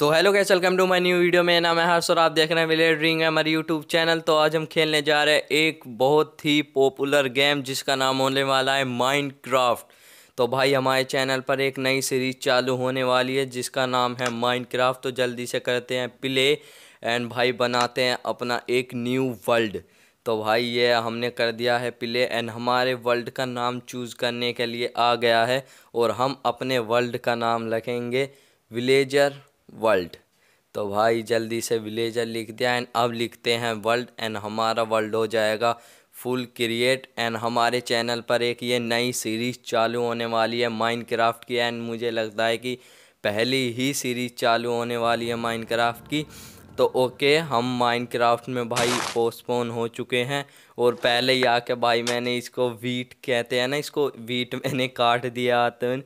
तो hello guys, welcome to my new video. मेरा नाम है हर्ष और आप देख रहे हैं विलेजर रिंग है हमारी यूट्यूब चैनल। तो आज हम खेलने जा रहे हैं एक बहुत ही पॉपुलर गेम जिसका नाम होने वाला है माइनक्राफ्ट। तो भाई हमारे चैनल पर एक नई सीरीज़ चालू होने वाली है जिसका नाम है माइनक्राफ्ट। तो जल्दी से करते हैं प्ले एंड भाई बनाते हैं अपना एक न्यू वर्ल्ड। तो भाई ये हमने कर दिया है प्ले एंड हमारे वर्ल्ड का नाम चूज़ करने के लिए आ गया है और हम अपने वर्ल्ड का नाम रखेंगे विलेजर वर्ल्ड। तो भाई जल्दी से विलेजर लिख दिया एंड अब लिखते हैं वर्ल्ड एंड हमारा वर्ल्ड हो जाएगा फुल क्रिएट। एंड हमारे चैनल पर एक ये नई सीरीज़ चालू होने वाली है माइनक्राफ्ट की एंड मुझे लगता है कि पहली ही सीरीज़ चालू होने वाली है माइनक्राफ्ट की। तो ओके, हम माइनक्राफ्ट में भाई पोस्टपोन हो चुके हैं और पहले ही आके भाई मैंने इसको वीट कहते हैं ना, इसको वीट मैंने काट दिया। तो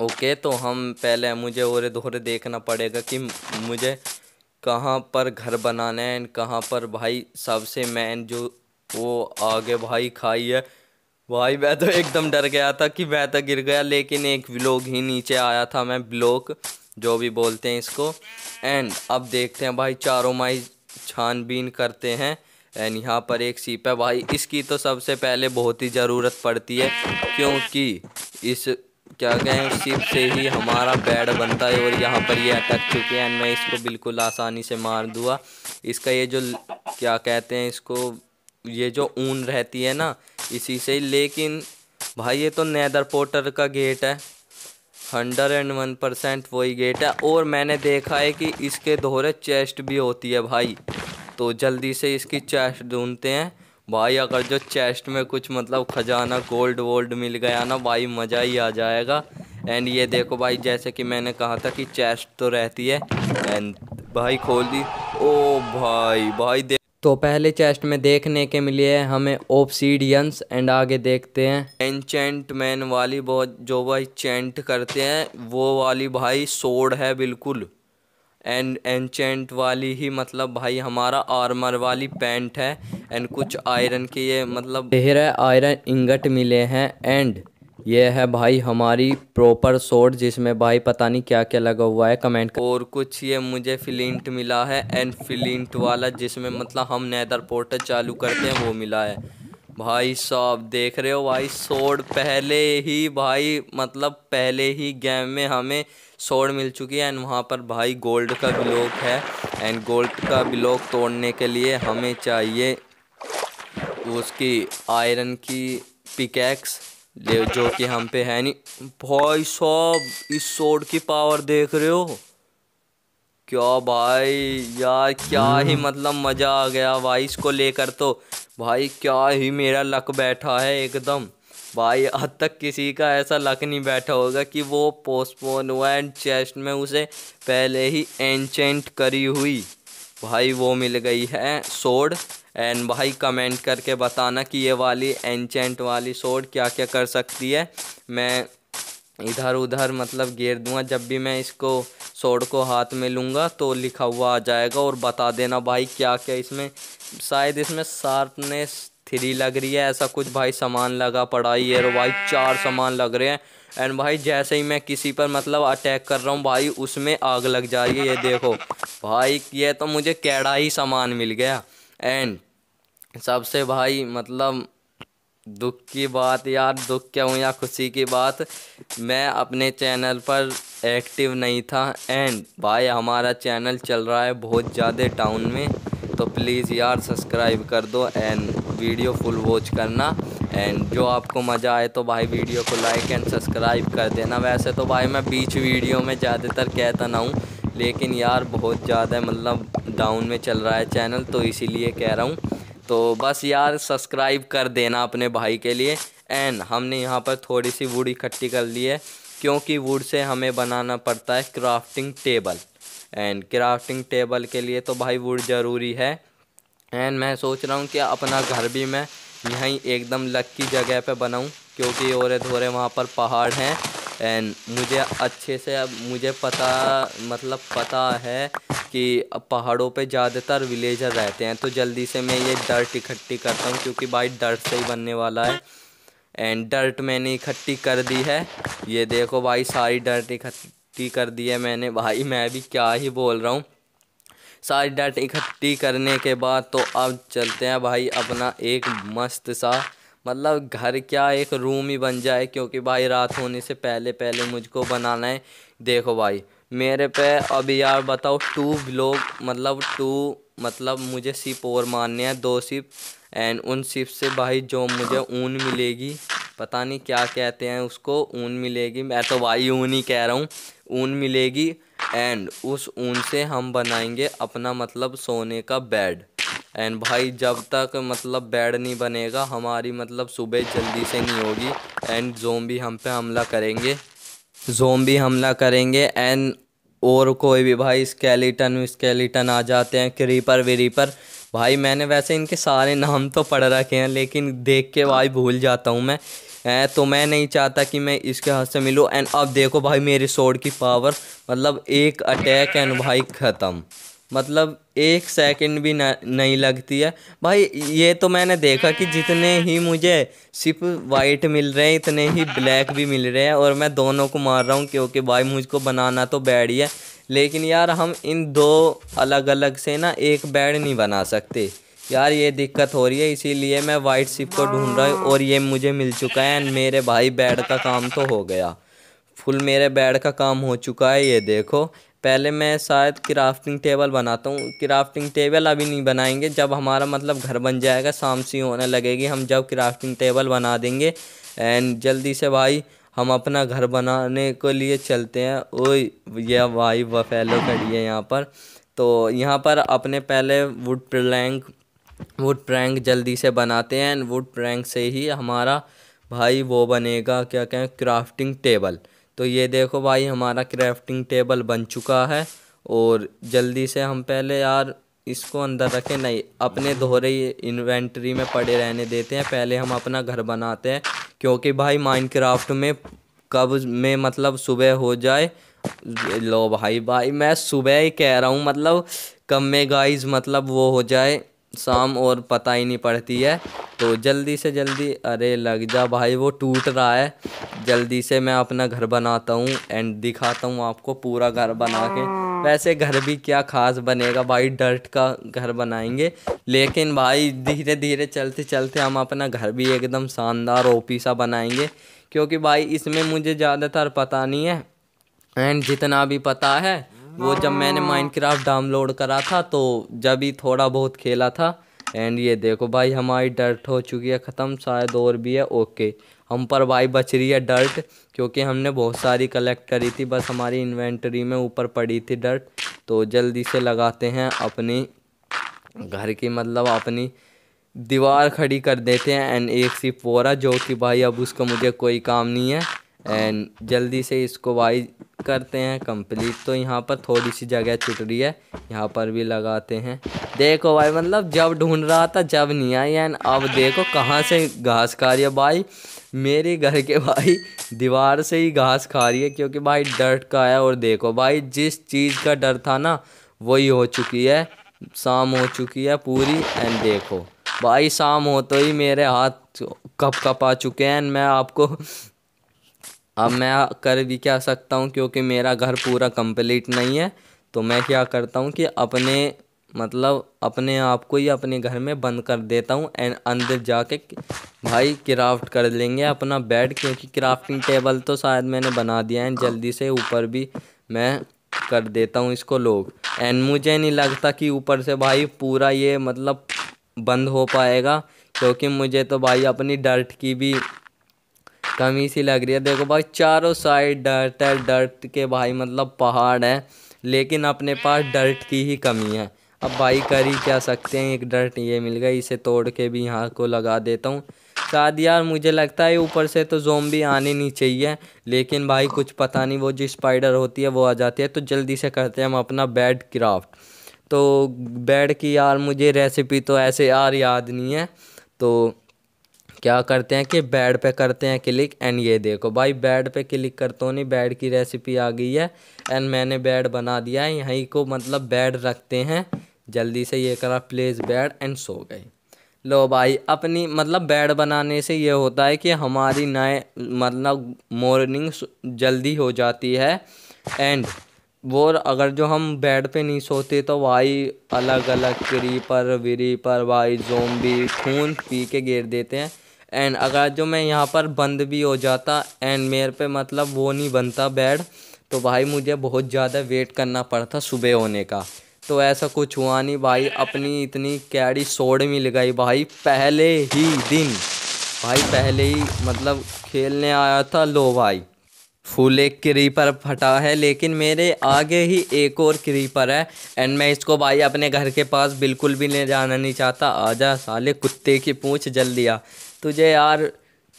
ओके तो हम पहले मुझे और दोहरे देखना पड़ेगा कि मुझे कहाँ पर घर बनाना है एंड कहाँ पर भाई सबसे मेन जो वो आगे भाई खाई है। भाई मैं तो एकदम डर गया था कि मैं तो गिर गया, लेकिन एक ब्लॉक ही नीचे आया था, मैं ब्लॉक जो भी बोलते हैं इसको। एंड अब देखते हैं भाई, चारों माई छानबीन करते हैं एंड यहाँ पर एक सीप है। भाई इसकी तो सबसे पहले बहुत ही ज़रूरत पड़ती है क्योंकि इस क्या कहें सीप से ही हमारा बेड बनता है। और यहाँ पर ये अटक चुके हैं, मैं इसको बिल्कुल आसानी से मार दूँगा। इसका ये जो क्या कहते हैं इसको, ये जो ऊन रहती है ना इसी से। लेकिन भाई ये तो नेदर पोर्टल का गेट है, 101% वही गेट है। और मैंने देखा है कि इसके दोहरे चेस्ट भी होती है भाई, तो जल्दी से इसकी चेस्ट ढूंढते हैं। भाई अगर जो चेस्ट में कुछ मतलब खजाना गोल्ड वोल्ड मिल गया ना भाई, मज़ा ही आ जाएगा। एंड ये देखो भाई, जैसे कि मैंने कहा था कि चेस्ट तो रहती है एंड भाई खोल दी। ओ भाई देख, तो पहले चेस्ट में देखने के मिले हमें ऑब्सीडियंस एंड आगे देखते हैं एन्चेंटमेंट वाली, बहुत जो भाई चेंट करते हैं वो वाली भाई सोड है बिल्कुल। एंड एन्चेंट वाली ही मतलब भाई हमारा आर्मर वाली पैंट है। एंड कुछ आयरन के ये मतलब ढेर है, आयरन इंगट मिले हैं। एंड ये है भाई हमारी प्रॉपर सोड जिसमें भाई पता नहीं क्या क्या लगा हुआ है, कमेंट कर। और कुछ ये मुझे फ्लिंट मिला है एंड फ्लिंट वाला जिसमें मतलब हम नेदर पोर्टल चालू करते हैं वो मिला है। भाई साहब देख रहे हो भाई, सोड पहले ही भाई मतलब पहले ही गेम में हमें सोड मिल चुकी है। एंड वहाँ पर भाई गोल्ड का ब्लॉक है एंड गोल्ड का ब्लॉक तोड़ने के लिए हमें चाहिए उसकी आयरन की पिकैक्स जो कि हम पे है नहीं। भाई साहब इस सोड की पावर देख रहे हो क्या भाई, यार क्या ही मतलब मज़ा आ गया भाई इसको लेकर। तो भाई क्या ही मेरा लक बैठा है एकदम भाई, आज तक किसी का ऐसा लक नहीं बैठा होगा कि वो पोस्टपोन हुआ एंड चेस्ट में उसे पहले ही एन्चेंट करी हुई भाई वो मिल गई है सोड। एंड भाई कमेंट करके बताना कि ये वाली एन्चेंट वाली सोड क्या क्या कर सकती है। मैं इधर उधर मतलब घेर दूंगा, जब भी मैं इसको सोड को हाथ में लूँगा तो लिखा हुआ आ जाएगा। और बता देना भाई क्या क्या इसमें, शायद इसमें शार्पनेस 3 लग रही है, ऐसा कुछ भाई सामान लगा पड़ा। ये रो भाई 4 सामान लग रहे हैं। एंड भाई जैसे ही मैं किसी पर मतलब अटैक कर रहा हूँ भाई उसमें आग लग जा रही है। ये देखो भाई ये तो मुझे कैड़ा ही सामान मिल गया। एंड सबसे भाई मतलब दुख की बात, यार दुख क्या हुई या खुशी की बात, मैं अपने चैनल पर एक्टिव नहीं था। एंड भाई हमारा चैनल चल रहा है बहुत ज़्यादा डाउन में, तो प्लीज़ यार सब्सक्राइब कर दो एंड वीडियो फुल वॉच करना। एंड जो आपको मज़ा आए तो भाई वीडियो को लाइक एंड सब्सक्राइब कर देना। वैसे तो भाई मैं बीच वीडियो में ज़्यादातर कहता ना हूँ, लेकिन यार बहुत ज़्यादा मतलब डाउन में चल रहा है चैनल तो इसीलिए कह रहा हूँ। तो बस यार सब्सक्राइब कर देना अपने भाई के लिए। एंड हमने यहाँ पर थोड़ी सी वुड इकट्ठी कर ली है क्योंकि वुड से हमें बनाना पड़ता है crafting table. And crafting table के लिए तो भाई वुड ज़रूरी है। एंड मैं सोच रहा हूँ कि अपना घर भी मैं यहीं एकदम लकी जगह पे बनाऊँ क्योंकि ओरे धोरे वहाँ पर पहाड़ हैं। एंड मुझे अच्छे से अब मुझे पता है कि पहाड़ों पे ज़्यादातर विलेजर रहते हैं। तो जल्दी से मैं ये डर्ट इकट्ठी करता हूँ क्योंकि भाई डर्ट से ही बनने वाला है। एंड डर्ट मैंने इकट्ठी कर दी है, ये देखो भाई सारी डर्ट इकट्ठी इकट्ठी कर दी है मैंने। भाई मैं भी क्या ही बोल रहा हूँ। सारी डाटा इकट्ठी करने के बाद तो अब चलते हैं भाई अपना एक मस्त सा मतलब घर क्या एक रूम ही बन जाए, क्योंकि भाई रात होने से पहले पहले मुझको बनाना है। देखो भाई मेरे पे अभी यार बताओ 2 ब्लॉक मतलब मुझे सिप और मारने हैं 2 सिप एंड उन सिप से भाई जो मुझे ऊन मिलेगी, पता नहीं क्या कहते हैं उसको, ऊन मिलेगी। मैं तो भाई ऊन ही कह रहा हूँ, ऊन मिलेगी एंड उस ऊन से हम बनाएंगे अपना मतलब सोने का बेड। एंड भाई जब तक मतलब बेड नहीं बनेगा हमारी मतलब सुबह जल्दी से नहीं होगी एंड ज़ोंबी हम पे हमला करेंगे, ज़ोंबी हमला करेंगे एंड और कोई भी भाई स्केलेटन आ जाते हैं, क्रीपर वीरीपर। भाई मैंने वैसे इनके सारे नाम तो पढ़ रखे हैं लेकिन देख के भाई भूल जाता हूँ मैं, तो मैं नहीं चाहता कि मैं इसके हाथ से मिलूँ। एंड अब देखो भाई मेरे सोर्ड की पावर मतलब 1 अटैक एंड भाई ख़त्म, मतलब 1 सेकंड भी नहीं लगती है भाई। ये तो मैंने देखा कि जितने ही मुझे सिर्फ वाइट मिल रहे हैं इतने ही ब्लैक भी मिल रहे हैं और मैं दोनों को मार रहा हूँ, क्योंकि भाई मुझको बनाना तो बेड ही है। लेकिन यार हम इन 2 अलग अलग से ना एक बेड नहीं बना सकते यार, ये दिक्कत हो रही है, इसीलिए मैं वाइट सिप को ढूंढ रहा हूँ और ये मुझे मिल चुका है। एंड मेरे भाई बेड का काम तो हो गया, फुल मेरे बेड का काम हो चुका है। ये देखो पहले मैं शायद क्राफ्टिंग टेबल बनाता हूँ, क्राफ्टिंग टेबल अभी नहीं बनाएंगे, जब हमारा मतलब घर बन जाएगा, शाम सी होने लगेगी, हम जब क्राफ्टिंग टेबल बना देंगे। एंड जल्दी से भाई हम अपना घर बनाने के लिए चलते हैं। ओए ये भाई वफैलो खड़ी है यहाँ पर, तो यहाँ पर अपने पहले वुड प्रैंक जल्दी से बनाते हैं एंड वुड प्रैंक से ही हमारा भाई वो बनेगा क्या कहें क्राफ्टिंग टेबल। तो ये देखो भाई हमारा क्राफ्टिंग टेबल बन चुका है और जल्दी से हम पहले यार इसको अंदर रखें, नहीं अपने दोहरे इन्वेंटरी में पड़े रहने देते हैं, पहले हम अपना घर बनाते हैं, क्योंकि भाई माइनक्राफ्ट में कब में मतलब सुबह हो जाए। लो भाई मैं सुबह ही कह रहा हूँ, मतलब कब में गाइज मतलब वो हो जाए, शाम और पता ही नहीं पड़ती है। तो जल्दी से जल्दी, अरे लग जा भाई वो टूट रहा है, जल्दी से मैं अपना घर बनाता हूँ एंड दिखाता हूँ आपको पूरा घर बना के। वैसे घर भी क्या खास बनेगा भाई, डर्ट का घर बनाएंगे, लेकिन भाई धीरे धीरे चलते चलते हम अपना घर भी एकदम शानदार ओपी सा बनाएंगे, क्योंकि भाई इसमें मुझे ज़्यादातर पता नहीं है एंड जितना भी पता है वो जब मैंने माइनक्राफ्ट डाउनलोड करा था तो जब ही थोड़ा बहुत खेला था। एंड ये देखो भाई हमारी डर्ट हो चुकी है ख़त्म, शायद और भी है, ओके हम पर भाई बच रही है डर्ट, क्योंकि हमने बहुत सारी कलेक्ट करी थी, बस हमारी इन्वेंटरी में ऊपर पड़ी थी डर्ट। तो जल्दी से लगाते हैं अपनी घर की मतलब अपनी दीवार खड़ी कर देते हैं एंड 1 सिप बोरा जो कि भाई अब उसका मुझे कोई काम नहीं है। एंड जल्दी से इसको भाई करते हैं कंप्लीट। तो यहाँ पर थोड़ी सी जगह छूट रही है, यहाँ पर भी लगाते हैं। देखो भाई मतलब जब ढूंढ रहा था जब नहीं आई एंड अब देखो कहाँ से घास खा रही है भाई, मेरे घर के भाई दीवार से ही घास खा रही है, क्योंकि भाई डर्ट का है। और देखो भाई जिस चीज़ का डर था ना वही हो चुकी है, शाम हो चुकी है पूरी। एंड देखो भाई शाम होते ही मेरे हाथ कपकपा चुके हैं, मैं आपको अब मैं कर भी क्या सकता हूँ, क्योंकि मेरा घर पूरा कंप्लीट नहीं है। तो मैं क्या करता हूँ कि अपने मतलब अपने आप को ही अपने घर में बंद कर देता हूँ एंड अंदर जाके भाई क्राफ्ट कर लेंगे अपना बेड, क्योंकि क्राफ्टिंग टेबल तो शायद मैंने बना दिया है। जल्दी से ऊपर भी मैं कर देता हूँ इसको लोग एंड मुझे नहीं लगता कि ऊपर से भाई पूरा ये मतलब बंद हो पाएगा, क्योंकि मुझे तो भाई अपनी डर्ट की भी कमी सी लग रही है। देखो भाई चारों साइड डर्ट है, डर्ट के भाई मतलब पहाड़ है, लेकिन अपने पास डर्ट की ही कमी है। अब भाई कर ही क्या सकते हैं, एक डर्ट ये मिल गई, इसे तोड़ के भी यहाँ को लगा देता हूँ। शायद यार मुझे लगता है ऊपर से तो ज़ोंबी आने नहीं चाहिए, लेकिन भाई कुछ पता नहीं, वो जो स्पाइडर होती है वो आ जाती है। तो जल्दी से करते हैं हम अपना बेड क्राफ्ट। तो बेड की यार मुझे रेसिपी तो ऐसे यार याद नहीं है, तो क्या करते हैं कि बेड पे करते हैं क्लिक। एंड ये देखो भाई बेड पे क्लिक करते ही बेड की रेसिपी आ गई है एंड मैंने बेड बना दिया है। यहीं को मतलब बेड रखते हैं, जल्दी से ये करा प्लेस बेड एंड सो गए। लो भाई अपनी मतलब बेड बनाने से ये होता है कि हमारी नए मतलब मॉर्निंग जल्दी हो जाती है एंड वो अगर जो हम बेड पे नहीं सोते तो भाई अलग अलग क्रीपर वीरीपर भाई ज़ोंबी खून पी के घेर देते हैं। एंड अगर जो मैं यहाँ पर बंद भी हो जाता एंड मेरे पे मतलब वो नहीं बनता बेड, तो भाई मुझे बहुत ज़्यादा वेट करना पड़ता सुबह होने का। तो ऐसा कुछ हुआ नहीं भाई, अपनी इतनी कैडी सोड़ में लगाई भाई पहले ही दिन, भाई पहले ही मतलब खेलने आया था। लो भाई फुल एक क्रीपर फटा है, लेकिन मेरे आगे ही एक और क्रीपर है एंड मैं इसको भाई अपने घर के पास बिल्कुल भी ले जाना नहीं चाहता। आजा साले कुत्ते की पूंछ, जल्दी आ तुझे यार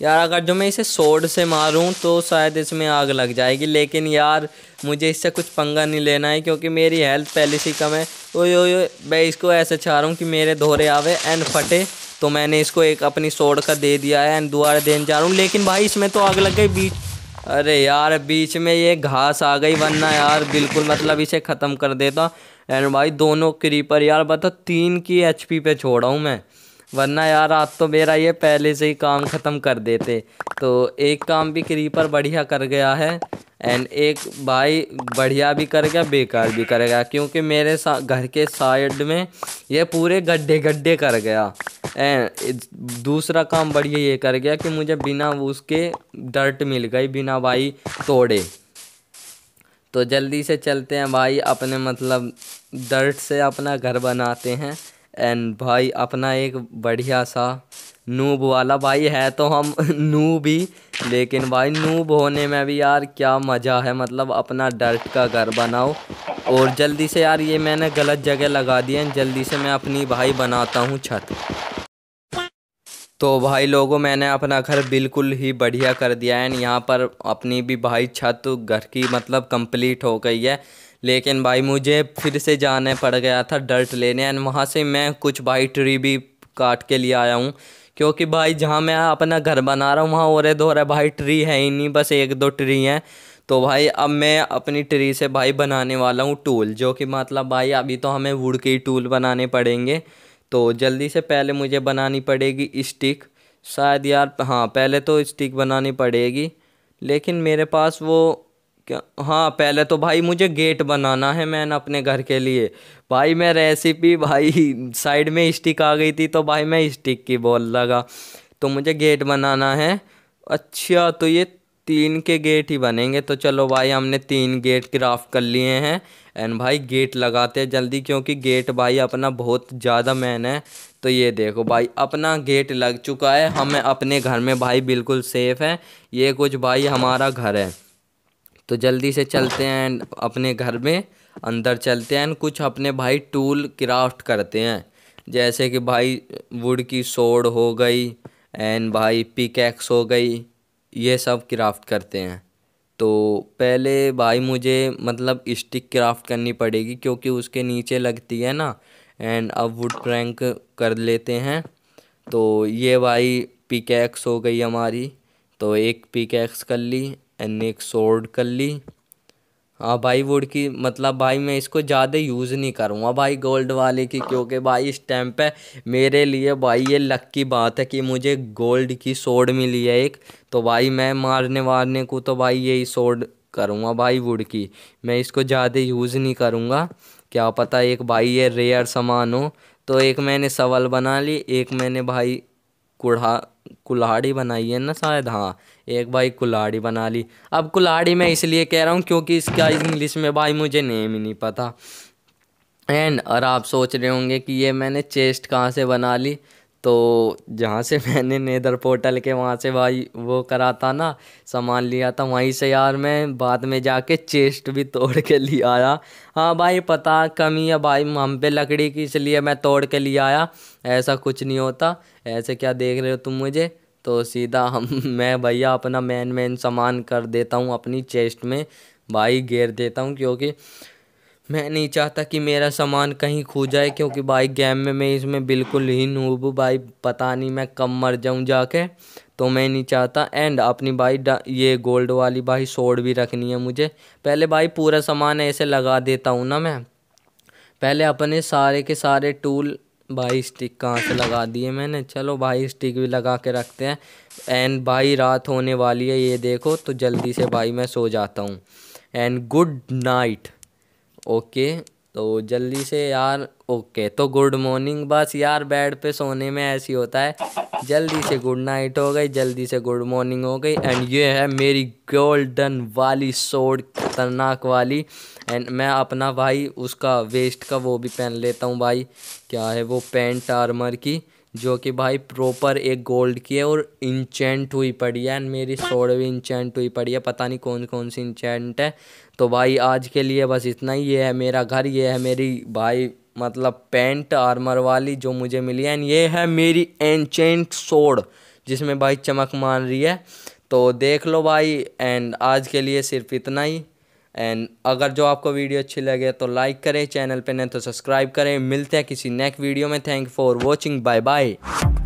अगर जो मैं इसे सोड से मारूं तो शायद इसमें आग लग जाएगी, लेकिन यार मुझे इससे कुछ पंगा नहीं लेना है क्योंकि मेरी हेल्थ पहले से कम है। ओए ओए मैं इसको ऐसे चाह रहा हूँ कि मेरे दोहरे आवे एंड फटे, तो मैंने इसको एक अपनी सोड का दे दिया है एंड दोबारा देने जा रहा हूँ, लेकिन भाई इसमें तो आग लग गई बीच। अरे यार बीच में ये घास आ गई, वरना यार बिल्कुल मतलब इसे ख़त्म कर देता। एंड भाई दोनों क्रीपर यार बता 3 की एचपी पे छोड़ा हूँ मैं, वरना यार आज तो मेरा ये पहले से ही काम ख़त्म कर देते। तो एक काम भी क्रीपर बढ़िया कर गया है एंड एक भाई बढ़िया भी कर गया बेकार भी कर गया, क्योंकि मेरे घर के साइड में ये पूरे गड्ढे गड्ढे कर गया। एंड दूसरा काम बढ़िया ये कर गया कि मुझे बिना उसके डर्ट मिल गई बिना भाई तोड़े। तो जल्दी से चलते हैं भाई अपने मतलब डर्ट से अपना घर बनाते हैं। एंड भाई अपना एक बढ़िया सा नूब वाला भाई है, तो हम नूब ही, लेकिन भाई नूब होने में भी यार क्या मज़ा है, मतलब अपना डर्ट का घर बनाओ। और जल्दी से यार ये मैंने गलत जगह लगा दिया है, जल्दी से मैं अपनी भाई बनाता हूँ छत। तो भाई लोगों मैंने अपना घर बिल्कुल ही बढ़िया कर दिया है एंड यहाँ पर अपनी भी भाई छत घर की मतलब कंप्लीट हो गई है, लेकिन भाई मुझे फिर से जाने पड़ गया था डर्ट लेने एंड वहाँ से मैं कुछ भाई ट्री भी काट के लिए आया हूँ, क्योंकि भाई जहाँ मैं अपना घर बना रहा हूँ वहाँ ओरे दोरे भाई ट्री है ही नहीं, बस 1-2 ट्री हैं। तो भाई अब मैं अपनी ट्री से भाई बनाने वाला हूँ टूल, जो कि मतलब भाई अभी तो हमें वुड के ही टूल बनाने पड़ेंगे। तो जल्दी से पहले मुझे बनानी पड़ेगी स्टिक शायद यार, हाँ पहले तो स्टिक बनानी पड़ेगी, लेकिन मेरे पास वो क्या, हाँ पहले तो भाई मुझे गेट बनाना है मैंने अपने घर के लिए। भाई मैं रेसिपी भाई साइड में स्टिक आ गई थी तो भाई मैं स्टिक की बोल लगा, तो मुझे गेट बनाना है। अच्छा तो ये 3 के गेट ही बनेंगे, तो चलो भाई हमने 3 गेट क्राफ्ट कर लिए हैं एंड भाई गेट लगाते हैं जल्दी, क्योंकि गेट भाई अपना बहुत ज़्यादा मैन है। तो ये देखो भाई अपना गेट लग चुका है, हम अपने घर में भाई बिल्कुल सेफ़ हैं, ये कुछ भाई हमारा घर है। तो जल्दी से चलते हैं अपने घर में अंदर चलते हैं, कुछ अपने भाई टूल क्राफ्ट करते हैं, जैसे कि भाई वुड की सोड हो गई एंड भाई पिकैक्स हो गई, ये सब क्राफ्ट करते हैं। तो पहले भाई मुझे मतलब स्टिक क्राफ्ट करनी पड़ेगी क्योंकि उसके नीचे लगती है ना, एंड अब वुड प्लैंक कर लेते हैं। तो ये भाई पिकैक्स हो गई हमारी, तो एक पिकैक्स कर ली एंड एक सोड कर ली। हाँ भाई वुड की मतलब भाई मैं इसको ज़्यादा यूज़ नहीं करूँगा भाई गोल्ड वाले की, क्योंकि भाई इस टाइम पे मेरे लिए भाई ये लक की बात है कि मुझे गोल्ड की सोड मिली है एक, तो भाई मैं मारने वारने को तो भाई यही सोड करूँगा भाई वुड की, मैं इसको ज़्यादा यूज़ नहीं करूँगा। क्या पता एक भाई ये रेयर सामान हो, तो एक मैंने सवाल बना ली, एक मैंने भाई कुल्हाड़ी बनाई है ना शायद, हाँ एक भाई कुल्हाड़ी बना ली। अब कुल्हाड़ी मैं इसलिए कह रहा हूँ क्योंकि इसका इंग्लिश में भाई मुझे नेम ही नहीं पता। एंड और आप सोच रहे होंगे कि ये मैंने चेस्ट कहाँ से बना ली, तो जहाँ से मैंने नेदर पोर्टल के वहाँ से भाई वो करा था ना सामान लिया था, वहीं से यार मैं बाद में जाके चेस्ट भी तोड़ के ले आया। हाँ भाई पता कमी है भाई हम पे लकड़ी की, इसलिए मैं तोड़ के ले आया, ऐसा कुछ नहीं होता। ऐसे क्या देख रहे हो तुम मुझे, तो सीधा मैं भैया अपना मैन सामान कर देता हूँ अपनी चेस्ट में भाई घेर देता हूँ, क्योंकि मैं नहीं चाहता कि मेरा सामान कहीं खो जाए, क्योंकि भाई गेम में मैं इसमें बिल्कुल ही नूब भाई, पता नहीं मैं कब मर जाऊं जाके, तो मैं नहीं चाहता। एंड अपनी भाई ये गोल्ड वाली भाई सोड भी रखनी है मुझे, पहले भाई पूरा सामान ऐसे लगा देता हूँ ना मैं। पहले अपने सारे के सारे टूल भाई स्टिक कहाँ से लगा दिए मैंने, चलो भाई स्टिक भी लगा के रखते हैं। एंड भाई रात होने वाली है ये देखो, तो जल्दी से भाई मैं सो जाता हूँ। And good night. ओके तो जल्दी से यार। ओके तो गुड मॉर्निंग। बस यार बेड पे सोने में ऐसी होता है, जल्दी से गुड नाइट हो गई, जल्दी से गुड मॉर्निंग हो गई। एंड ये है मेरी गोल्डन वाली सोड, खतरनाक वाली। एंड मैं अपना भाई उसका वेस्ट का वो भी पहन लेता हूँ भाई, क्या है वो पैंट आर्मर की, जो कि भाई प्रॉपर एक गोल्ड की है और इंचेंट हुई पड़ी है। एंड मेरी सोड भी इंचेंट हुई पड़ी है, पता नहीं कौन कौन सी इंचेंट है। तो भाई आज के लिए बस इतना ही। ये है मेरा घर, ये है मेरी भाई मतलब पैंट आर्मर वाली जो मुझे मिली है। एंड ये है मेरी एंचेंट सोड जिसमें भाई चमक मान रही है। तो देख लो भाई। एंड आज के लिए सिर्फ इतना ही। एंड अगर जो आपको वीडियो अच्छी लगे तो लाइक करें, चैनल पे नहीं तो सब्सक्राइब करें। मिलते हैं किसी नेक्स्ट वीडियो में। Thank for watching, bye bye.